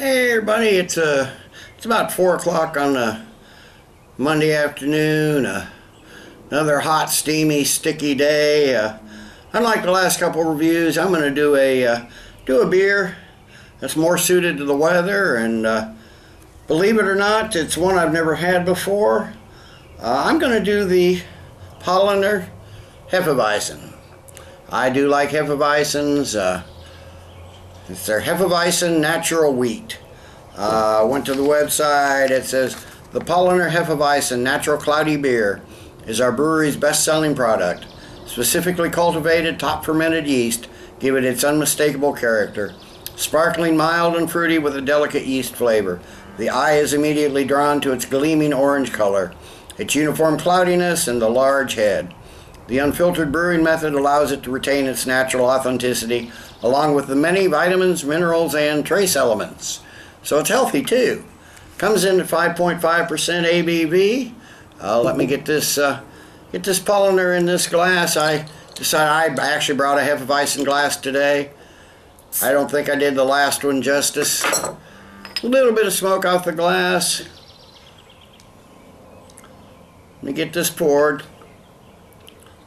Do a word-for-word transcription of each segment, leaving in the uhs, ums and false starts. Hey everybody, it's uh, it's about four o'clock on a Monday afternoon. Uh, another hot, steamy, sticky day. Uh, unlike the last couple reviews, I'm going to do a uh, do a beer that's more suited to the weather. And uh, believe it or not, it's one I've never had before. Uh, I'm going to do the Paulaner Hefeweizen. I do like Hefeweizens. Uh, It's their Hefeweizen natural wheat. I uh, went to the website. It says the Paulaner Hefeweizen natural cloudy beer is our brewery's best-selling product. Specifically cultivated, top fermented yeast give it its unmistakable character. Sparkling, mild, and fruity with a delicate yeast flavor. The eye is immediately drawn to its gleaming orange color, its uniform cloudiness, and the large head. The unfiltered brewing method allows it to retain its natural authenticity along with the many vitamins, minerals, and trace elements. So it's healthy too. Comes in at five point five percent A B V. Uh, let me get this uh, get this Paulaner in this glass. I decided I actually brought a Hefeweizen glass today. I don't think I did the last one justice. A little bit of smoke off the glass. Let me get this poured.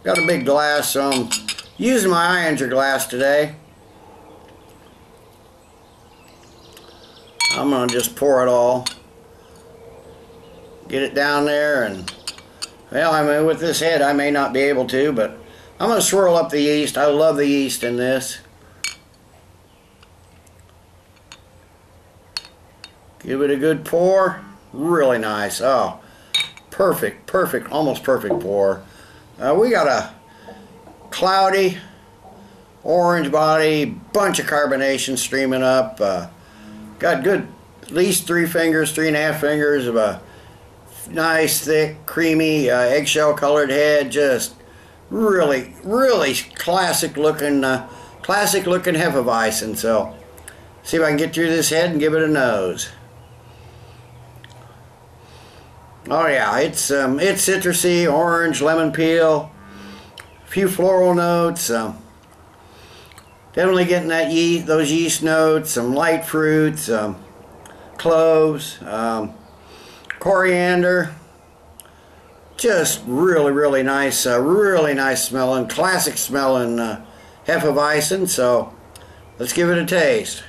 Got a big glass, so I'm using my Iinger glass today. I'm going to just pour it all. Get it down there, and, well, I mean, with this head I may not be able to, but I'm going to swirl up the yeast. I love the yeast in this. Give it a good pour. Really nice. Oh, perfect, perfect, almost perfect pour. Uh, we got a cloudy orange body, bunch of carbonation streaming up. Uh, got good, at least three fingers, three and a half fingers of a nice, thick, creamy, uh, eggshell colored head. Just really, really classic looking, uh, classic looking Hefeweizen. So, see if I can get through this head and give it a nose. Oh yeah, it's um, it's citrusy, orange, lemon peel, a few floral notes. Um, definitely getting that yeast, those yeast notes, some light fruits, um, cloves, um, coriander. Just really, really nice, uh, really nice smelling, classic smelling uh, Hefeweizen. So let's give it a taste.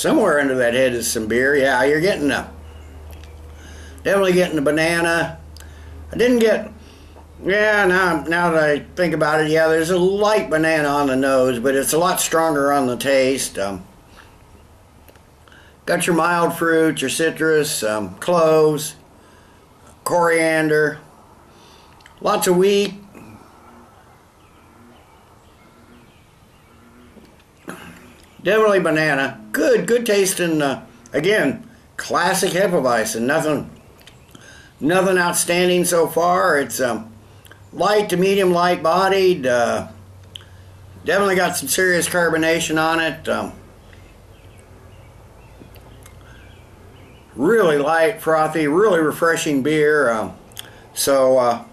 Somewhere under that head is some beer. Yeah, you're getting a, definitely getting a banana. I didn't get, yeah, now, now that I think about it, yeah, there's a light banana on the nose, but it's a lot stronger on the taste. Um, got your mild fruit, your citrus, um, cloves, coriander, lots of wheat. Definitely banana. Good, good tasting. Uh, again, classic Hefeweizen. Nothing, nothing outstanding so far. It's um, light to medium light bodied. Uh, definitely got some serious carbonation on it. Um, really light, frothy, really refreshing beer. Um, so uh,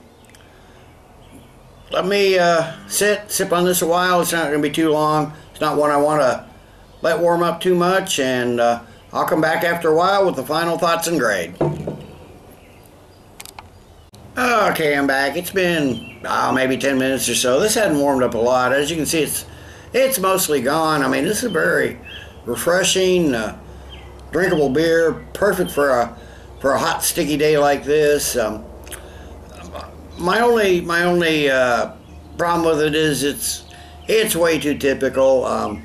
let me uh, sit, sip on this a while. It's not going to be too long. It's not one I want to let warm up too much, and uh, I'll come back after a while with the final thoughts and grade. Okay, I'm back. It's been oh, maybe ten minutes or so. This hadn't warmed up a lot. As you can see, it's it's mostly gone. I mean, this is a very refreshing, uh, drinkable beer, perfect for a for a hot, sticky day like this. Um, my only my only uh, problem with it is it's it's way too typical. Um,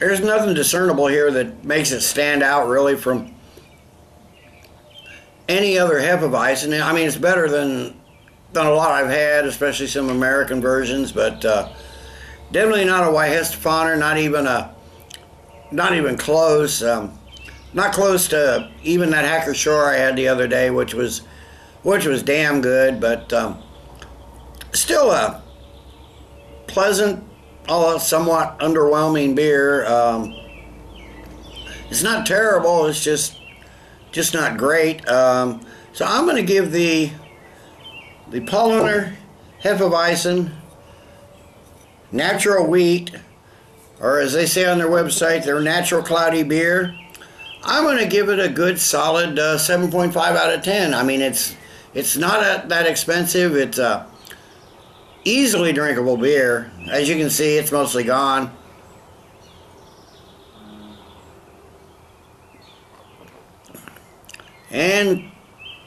There's nothing discernible here that makes it stand out really from any other Hefeweizen. I mean, it's better than than a lot I've had, especially some American versions, but uh, definitely not a Weihenstephaner, not even a, not even close, um, not close to even that Hacker Shore I had the other day, which was which was damn good, but um, still a pleasant, although somewhat underwhelming beer. Um, it's not terrible, it's just just not great. Um, So I'm going to give the the Paulaner Hefeweizen natural wheat, or as they say on their website, their natural cloudy beer, I'm going to give it a good solid uh, seven point five out of ten. I mean, it's it's not a, that expensive. It's a easily drinkable beer. As you can see, it's mostly gone. And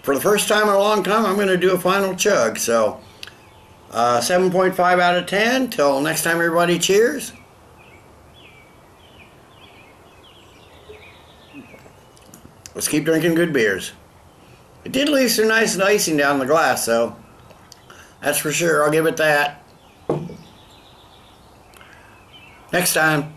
for the first time in a long time, I'm going to do a final chug. So uh, seven point five out of ten. Till next time, everybody, cheers. Let's keep drinking good beers. It did leave some nice icing down the glass, so that's for sure. I'll give it that. Next time.